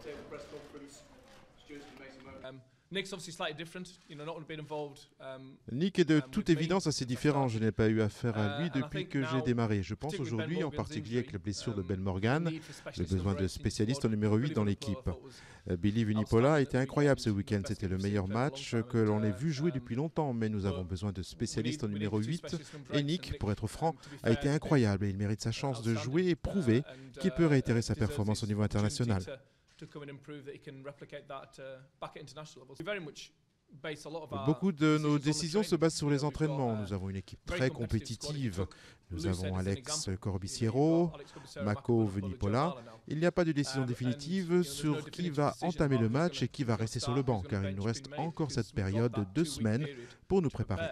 table press conference. Nick est de toute évidence assez différent. Je n'ai pas eu affaire à lui depuis que j'ai démarré. Je pense aujourd'hui, en particulier avec la blessure de Ben Morgan, le besoin de spécialistes en numéro 8 dans l'équipe. Billy Vunipola était incroyable ce week-end. C'était le meilleur match que l'on ait vu jouer depuis longtemps, mais nous avons besoin de spécialistes en numéro 8. Et Nick, pour être franc, a été incroyable et il mérite sa chance de jouer et prouver qu'il peut réitérer sa performance au niveau international. Beaucoup de nos décisions se basent sur les entraînements. Nous avons une équipe très compétitive. Nous avons Alex Corbiciero, Mako Vunipola. Il n'y a pas de décision définitive sur qui va entamer le match et qui va rester sur le banc, car il nous reste encore cette période de 2 semaines pour nous préparer.